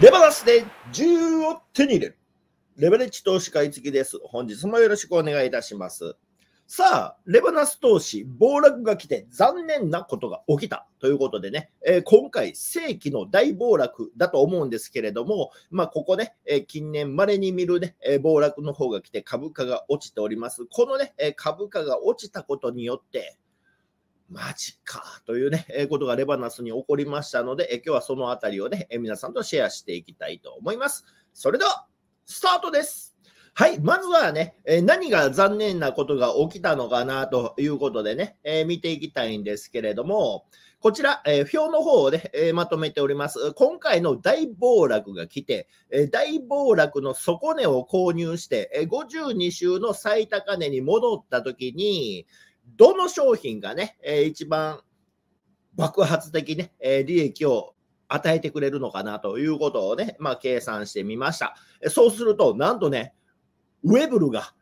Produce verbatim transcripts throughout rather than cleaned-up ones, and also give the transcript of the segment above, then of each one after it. レバースでじゅうを手に入れる。レバレッジ投資買い付きです。本日もよろしくお願いいたします。さあ、レバナス投資、暴落が来て残念なことが起きたということでね、えー、今回、世紀の大暴落だと思うんですけれども、まあ、ここね、えー、近年まれに見る、ねえー、暴落の方が来て株価が落ちております。この、ねえー、株価が落ちたことによって、マジかという、ねえー、ことがレバナスに起こりましたので、えー、今日はそのあたりを、ねえー、皆さんとシェアしていきたいと思います。それでは、スタートです。はい、まずはね、何が残念なことが起きたのかなということでね、えー、見ていきたいんですけれども、こちら、えー、表の方をね、えー、まとめております。今回の大暴落が来て、えー、大暴落の底値を購入して、えー、ごじゅうに週の最高値に戻ったときに、どの商品がね、えー、一番爆発的ね、えー、利益を与えてくれるのかなということをね、まあ、計算してみました。そうすると、なんとね、ウェブルが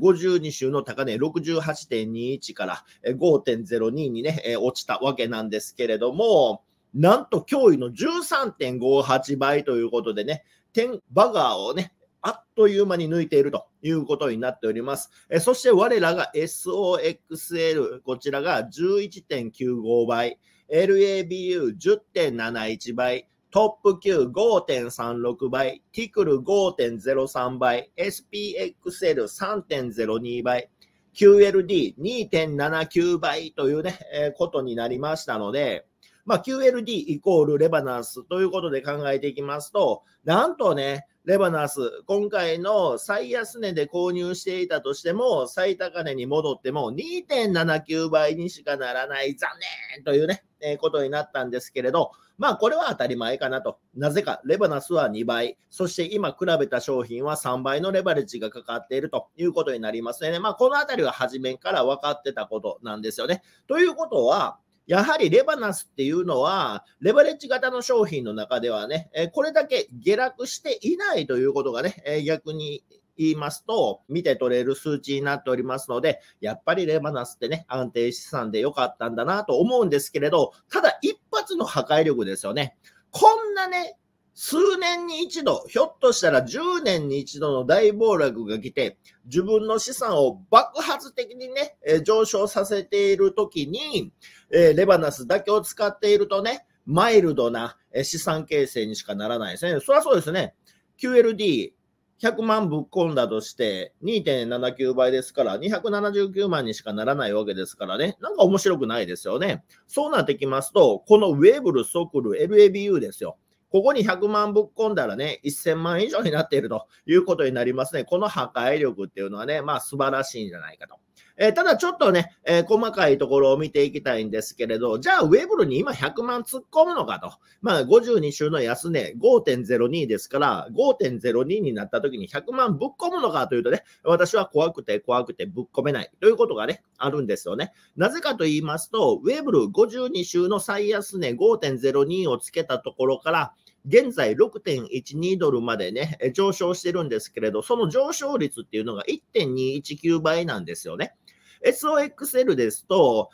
ごじゅうに週の高値 ろくじゅうはちてんにいち から ごてんぜろに にね、落ちたわけなんですけれども、なんと驚異の じゅうさんてんごはち 倍ということでね、テンバガーをね、あっという間に抜いているということになっております。そして我らが エスオーエックスエル、こちらが じゅういちてんきゅうご 倍、ラブ じゅうてんなないち 倍、トップ きゅうごてんさんろく 倍、ティクル ごてんぜろさん 倍、エスピーエックスエル さんてんぜろに 倍、キューエルディー にてんななきゅう 倍というね、えー、ことになりましたので、まあ、キューエルディー イコールレバナスということで考えていきますと、なんとね、レバナス、今回の最安値で購入していたとしても、最高値に戻っても にてんななきゅう 倍にしかならない、残念というね、えー、ことになったんですけれど、まあこれは当たり前かなと。なぜかレバナスはにばい、そして今比べた商品はさんばいのレバレッジがかかっているということになりますね。まあこのあたりは初めから分かってたことなんですよね。ということは、やはりレバナスっていうのは、レバレッジ型の商品の中ではね、これだけ下落していないということがね、逆に言いますと、見て取れる数値になっておりますので、やっぱりレバナスってね、安定資産で良かったんだなと思うんですけれど、ただ一発の破壊力ですよね。こんなね、数年に一度、ひょっとしたらじゅうねんに一度の大暴落が来て、自分の資産を爆発的にね、えー、上昇させているときに、えー、レバナスだけを使っているとね、マイルドな資産形成にしかならないですね。そりゃそうですね。キューエルディー、ひゃくまんぶっ込んだとして にてんななきゅう 倍ですからにひゃくななじゅうきゅうまんにしかならないわけですからね、なんか面白くないですよね。そうなってきますと、このウェブル、ソクル、ラブ ですよ。ここにひゃくまんぶっ込んだらね、せんまん以上になっているということになりますね。この破壊力っていうのはね、まあ素晴らしいんじゃないかと。えー、ただちょっとね、えー、細かいところを見ていきたいんですけれど、じゃあウェブルに今ひゃくまん突っ込むのかと。まあごじゅうに週の安値 ごてんぜろに ですから ごてんぜろに になった時にひゃくまんぶっ込むのかというとね、私は怖くて怖くてぶっ込めないということがね、あるんですよね。なぜかと言いますと、ウェブルごじゅうに週の最安値 ごてんぜろに をつけたところから、現在 ろくてんいちに ドルまでね、上昇してるんですけれど、その上昇率っていうのが いってんにいちきゅう 倍なんですよね。エスオーエックスエル ですと、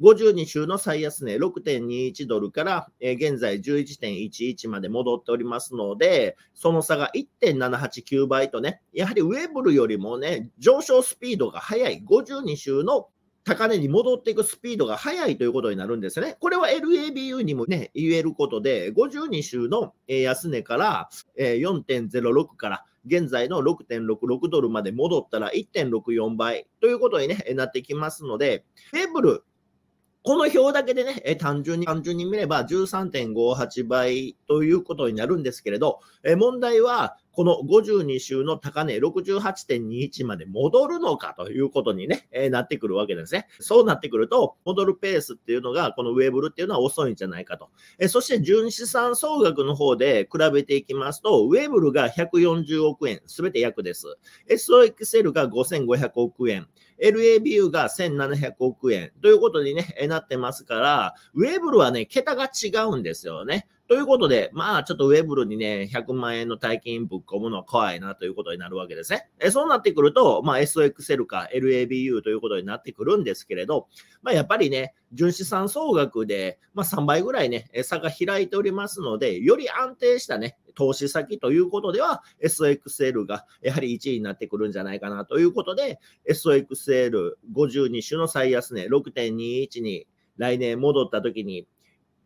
ごじゅうに週の最安値 ろくてんにいち ドルから、現在 じゅういちてんいちいち まで戻っておりますので、その差が いってんななはちきゅう 倍とね、やはりウェブルよりもね、上昇スピードが速い、ごじゅうに週の高値に戻っていくスピードが速いということになるんですよね。これは ラブ にもね、言えることで、ごじゅうに週の安値から、よんてんぜろろく から、現在の ろくてんろくろく ドルまで戻ったら いってんろくよん 倍ということに、ね、なってきますので、レブル、この表だけでね、単純に、単純に見れば じゅうさんてんごはち 倍ということになるんですけれど、問題は、このごじゅうに週の高値 ろくじゅうはちてんにいち まで戻るのかということに、ねえー、なってくるわけですね。そうなってくると、戻るペースっていうのが、このウェブルっていうのは遅いんじゃないかと。えー、そして、純資産総額の方で比べていきますと、ウェブルがひゃくよんじゅうおく円、すべて約です。エスオーエックスエル がごせんごひゃくおく円、ラブ がせんななひゃくおく円ということに、ね、なってますから、ウェブルはね、桁が違うんですよね。ということで、まあ、ちょっとウェブルにね、ひゃくまん円の大金ぶっ込むのは怖いなということになるわけですね。えそうなってくると、まあ、エスオーエックスエル か ラブ ということになってくるんですけれど、まあ、やっぱりね、純資産総額で、まあ、さんばいぐらいね、差が開いておりますので、より安定したね、投資先ということでは エスオーエックスエル がやはりいちいになってくるんじゃないかなということで、 エスオーエックスエルごじゅうに 種の最安値 ろくてんにいち に来年戻った時に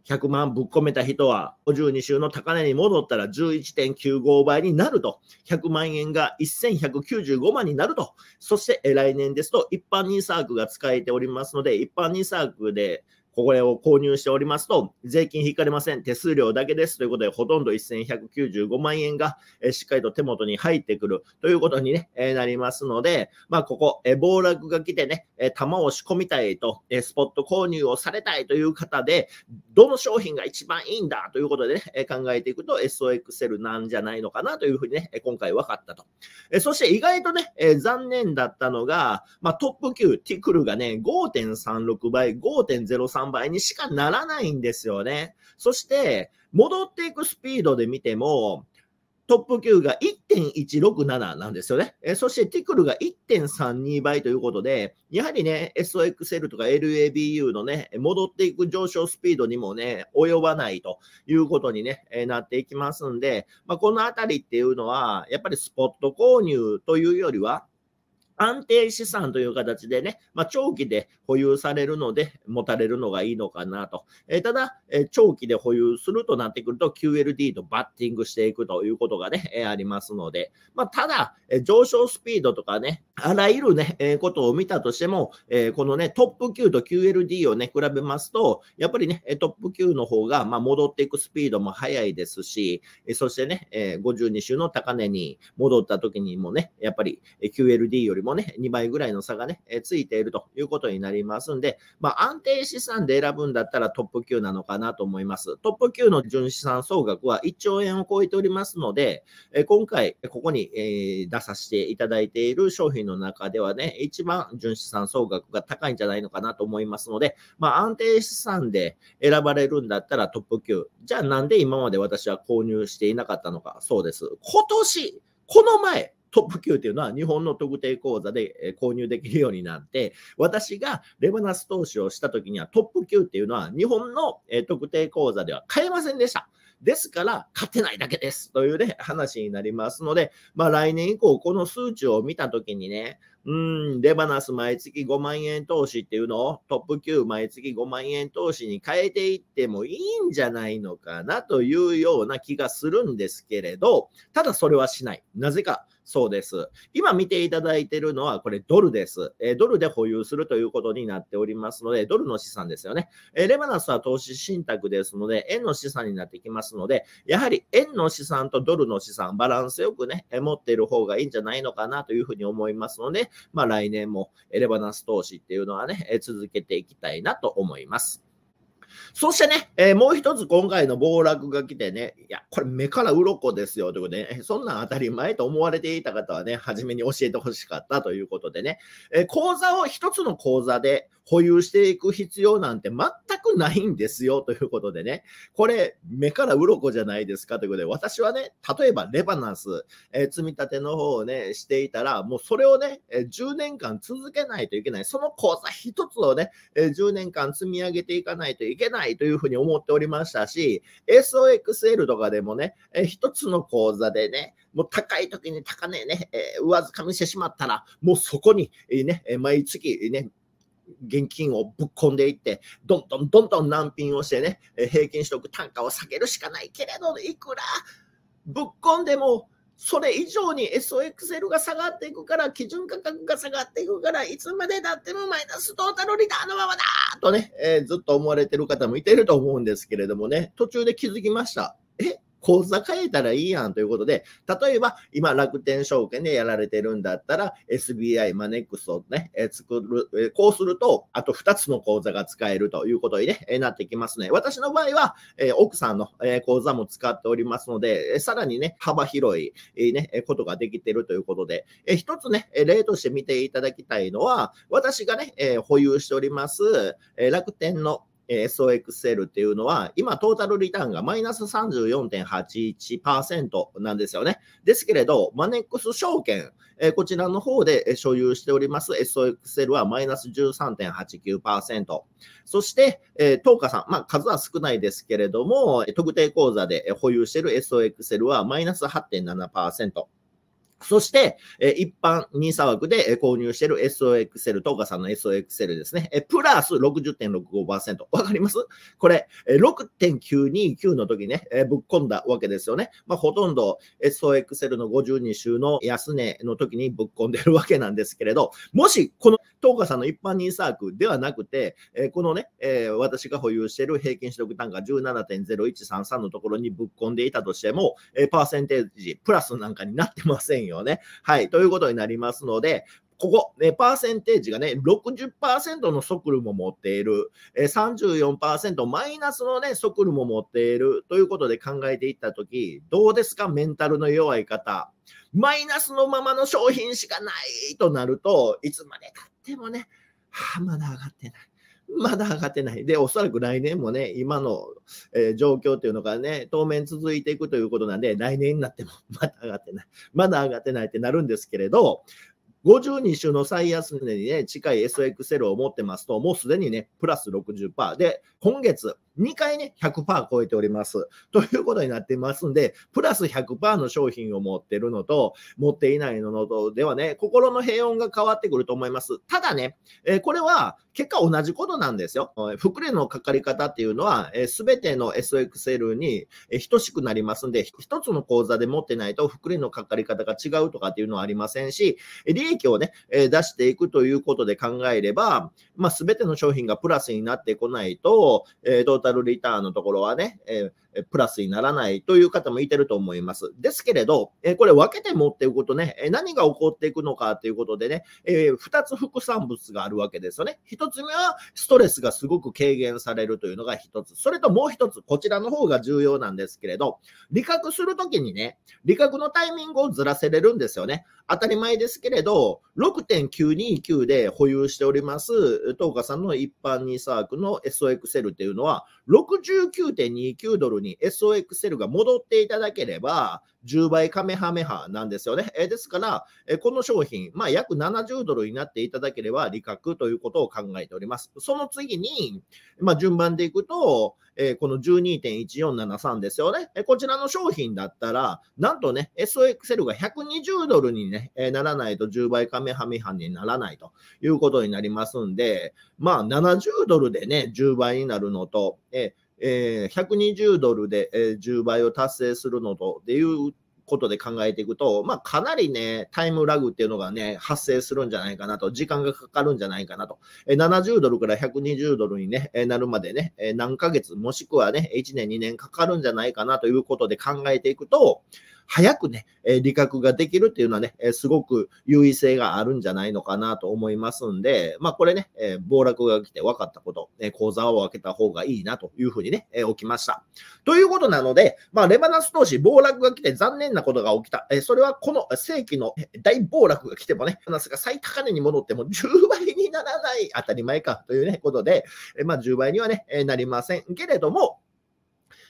ひゃくまんぶっ込めた人はごじゅうに週の高値に戻ったら じゅういってんきゅうご 倍になると、ひゃくまん円がせんひゃくきゅうじゅうごまんになると。そして来年ですと一般ニーサークが使えておりますので、一般ニーサークでこれを購入しておりますと税金引かれません、手数料だけですということで、ほとんどせんひゃくきゅうじゅうごまん円がしっかりと手元に入ってくるということになりますので、まあ、ここ暴落が来てね、玉を仕込みたいとスポット購入をされたいという方で、どの商品が一番いいんだということで、ね、考えていくと エスオーエックスエル なんじゃないのかなというふうに、ね、今回分かったと。そして意外とね残念だったのが、まあ、トップ級ティクルがね ごてんさんろく 倍 ごてんぜろさん倍にしかならないんですよね。そして戻っていくスピードで見てもトップ級が いってんいちろくなな なんですよね。えそしてティクルが いってんさんに 倍ということで、やはりね エスオーエックスエル とか ラブ のね戻っていく上昇スピードにもね及ばないということに、ね、えなっていきますんで、まあ、このあたりっていうのはやっぱりスポット購入というよりは安定資産という形でね、まあ、長期で保有されるので持たれるのがいいのかなと。えー、ただ、えー、長期で保有するとなってくると キューエルディー とバッティングしていくということがね、えー、ありますので、まあ、ただ、えー、上昇スピードとかね、あらゆるね、えー、ことを見たとしても、えー、このね、トップ級と キューエルディー をね、比べますと、やっぱりね、トップ級の方が、まあ、戻っていくスピードも速いですし、そしてね、えー、ごじゅうに週の高値に戻った時にもね、やっぱり キューエルディー よりももねにばいぐらいの差がねえついているということになりますんで、まあ、安定資産で選ぶんだったらトップ級なのかなと思います。トップ級の純資産総額はいっちょう円を超えておりますので、え今回ここに、えー、出させていただいている商品の中ではね、一番純資産総額が高いんじゃないのかなと思いますので、まあ、安定資産で選ばれるんだったらトップ級。じゃあなんで今まで私は購入していなかったのか。そうです。今年、この前、トップ級というのは日本の特定口座で購入できるようになって、私がレバナス投資をした時にはトップ級というのは日本の特定口座では買えませんでした。ですから買ってないだけですという、ね、話になりますので、まあ、来年以降この数値を見た時にね、うーんレバナス毎月ごまん円投資っていうのをトップ級毎月ごまん円投資に変えていってもいいんじゃないのかなというような気がするんですけれど、ただそれはしない。なぜか。そうです。今見ていただいているのはこれドルです。えドルで保有するということになっておりますので、ドルの資産ですよね。えレバナスは投資信託ですので、円の資産になってきますので、やはり円の資産とドルの資産、バランスよくね、持っている方がいいんじゃないのかなというふうに思いますので、まあ、来年もレバナス投資っていうのはね、続けていきたいなと思います。そしてね、えー、もう一つ今回の暴落が来てね、いや、これ目から鱗ですよということで、ね、そんなん当たり前と思われていた方はね、初めに教えてほしかったということでね、えー、口座を一つの口座で保有していく必要なんて全くないんですよということでね、これ目から鱗じゃないですかということで、私はね、例えばレバナンス、えー、積み立ての方をね、していたら、もうそれをね、じゅうねんかん続けないといけない。その口座一つをね、じゅうねんかん積み上げていかないといけないというふうに思っておりましたし、エスオーエックスエル とかでもね、えー、一つの口座でね、もう高い時に高値ね、えー、上積みしてしまったら、もうそこにね、毎月ね、現金をぶっ込んでいって、どんどんどんどん難品をしてね、平均取得単価を下げるしかないけれど、いくらぶっ込んでも、それ以上に エスオーエックスエル が下がっていくから、基準価格が下がっていくから、いつまでだってもマイナストータルリターンのままだとね、えー、ずっと思われてる方もいてると思うんですけれどもね、途中で気づきました。え口座変えたらいいやんということで、例えば今楽天証券でやられてるんだったら エスビーアイ マネックスをね、え作る、こうするとあとふたつの口座が使えるということに、ね、なってきますね。私の場合は、えー、奥さんの、えー、口座も使っておりますので、さらにね、幅広い、えー、ね、ことができているということで、えー、一つね、例として見ていただきたいのは、私がね、えー、保有しております、えー、楽天のエスオーエックスエル っていうのは、今トータルリターンがマイナス さんじゅうよんてんはちいちパーセント なんですよね。ですけれど、マネックス証券、えー、こちらの方で所有しております エスオーエックスエル はマイナス じゅうさんてんはちきゅうパーセント。そして、えー、東華さん、まあ、数は少ないですけれども、特定口座で保有している エスオーエックスエル はマイナス はちてんななパーセント。そして、一般ニーサ枠で購入している エスオーエックスエル、東華さんの エスオーエックスエル ですね。プラス ろくじゅってんろくごパーセント。わかります?これ、ろくてんきゅうにきゅう の時ね、ぶっ込んだわけですよね。まあ、ほとんど エスオーエックスエル のごじゅうにしゅうの安値の時にぶっ込んでるわけなんですけれど、もし、この東華さんの一般ニーサ枠ではなくて、このね、私が保有している平均取得単価 じゅうななてんぜろいちさんさん のところにぶっ込んでいたとしても、パーセンテージプラスなんかになってませんよ。ね、はい、ということになりますので、ここ、ね、パーセンテージがね、ろくじゅっパーセント のソクルも持っている、さんじゅうよんパーセント マイナスの、ね、ソクルも持っているということで考えていったとき、どうですか、メンタルの弱い方、マイナスのままの商品しかないとなると、いつまでたってもね、はあ、まだ上がってない。まだ上がってない。で、おそらく来年もね、今の、えー、状況というのがね、当面続いていくということなんで、来年になってもまだ上がってない。まだ上がってないってなるんですけれど、ごじゅうに週の最安値にね、近い エスオーエックスエル を持ってますと、もうすでにね、プラス ろくじゅっパーセント で、今月にかいね、ひゃくパーセント 超えております。ということになってますんで、プラス ひゃくパーセント の商品を持ってるのと、持っていないのとではね、心の平穏が変わってくると思います。ただね、えー、これは結果同じことなんですよ。複利のかかり方っていうのは、すべての エスオーエックスエル に等しくなりますんで、一つの口座で持ってないと、複利のかかり方が違うとかっていうのはありませんし、利益影響をね、出していくということで考えれば、まあ、全ての商品がプラスになってこないと、えー、トータルリターンのところはね、えー、プラスにならないという方もいてると思います。ですけれど、えー、これ分けて持っていくとね、何が起こっていくのかということでね、えー、ふたつ副産物があるわけですよね。ひとつめはストレスがすごく軽減されるというのがひとつ。それともうひとつ、こちらの方が重要なんですけれど、利確するときにね、利確のタイミングをずらせれるんですよね。当たり前ですけれど、ろくてんきゅうにきゅう で保有しております東華さんの一般ニーサ枠の エスオーエックスエル っていうのは ろくじゅうきゅうてんにきゅう ドルに エスオーエックスエル が戻っていただければじゅうばいカメハメハなんですよね。えですから、えこの商品、まあ、約ななじゅうドルになっていただければ利確ということを考えております。その次に、まあ、順番でいくと、えこの じゅうにてんいちよんななさん ですよね。えこちらの商品だったら、なんとね、エスオーエックスエル がひゃくにじゅうドルに、ね、ならないとじゅうばいカメハメハにならないということになりますんで、まあ、ななじゅうドルでね、じゅうばいになるのと、ええー、ひゃくにじゅうドルでじゅうばいを達成するのとっていうことで考えていくと、まあ、かなりね、タイムラグっていうのがね、発生するんじゃないかなと、時間がかかるんじゃないかなと、ななじゅうドルからひゃくにじゅうドルに、ね、なるまでね、何ヶ月、もしくはね、いちねん、にねんかかるんじゃないかなということで考えていくと、早くね、利確ができるっていうのはね、すごく優位性があるんじゃないのかなと思いますんで、まあこれね、暴落が来て分かったこと、口座を開けた方がいいなというふうにね、起きました。ということなので、まあレバナス投資、暴落が来て残念なことが起きた。それはこの世紀の大暴落が来てもね、レバナスが最高値に戻ってもじゅうばいにならない、当たり前かというね、ことで、まあじゅうばいにはね、なりませんけれども、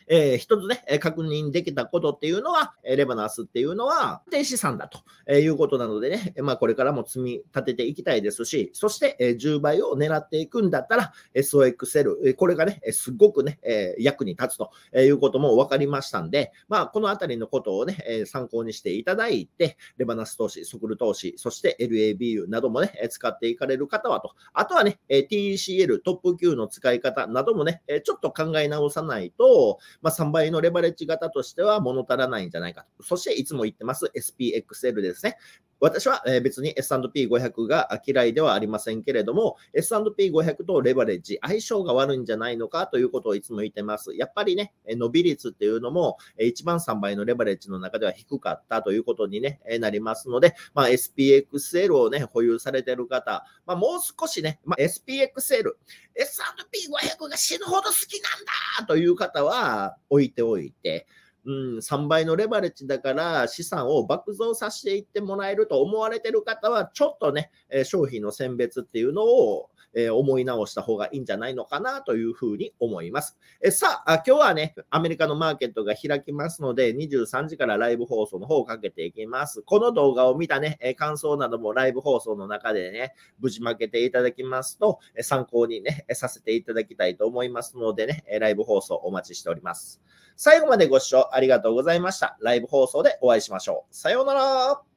えー、一つね、確認できたことっていうのは、レバナスっていうのは、安定資産だということなのでね、まあ、これからも積み立てていきたいですし、そしてじゅうばいを狙っていくんだったら、エスオーエックスエル、これがね、すごくね、役に立つということも分かりましたんで、まあ、このあたりのことをね、参考にしていただいて、レバナス投資、ソクル投資、そして エルエービーユー などもね、使っていかれる方はと、あとはね、ティーイーシーエル、トップきゅうの使い方などもね、ちょっと考え直さないと、まあさんばいのレバレッジ型としては物足らないんじゃないかと。そしていつも言ってます エスピーエックスエル ですね。私は別に エスアンドピーごひゃく が嫌いではありませんけれども、エスアンドピーごひゃく とレバレッジ、相性が悪いんじゃないのかということをいつも言ってます。やっぱりね、伸び率っていうのも、一番さんばいのレバレッジの中では低かったということに、ね、なりますので、まあ、エスピーエックスエル を、ね、保有されている方、まあ、もう少しね、まあ、エスピーエックスエル、エスアンドピーごひゃく が死ぬほど好きなんだという方は置いておいて、うん、さんばいのレバレッジだから資産を爆増させていってもらえると思われている方は、ちょっとね、商品の選別っていうのをえー、思い直した方がいいんじゃないのかなというふうに思います。えさあ、今日はね、アメリカのマーケットが開きますので、にじゅうさんじからライブ放送の方をかけていきます。この動画を見たね、感想などもライブ放送の中でね、無事負けていただきますと、参考にね、させていただきたいと思いますのでね、ライブ放送お待ちしております。最後までご視聴ありがとうございました。ライブ放送でお会いしましょう。さようなら。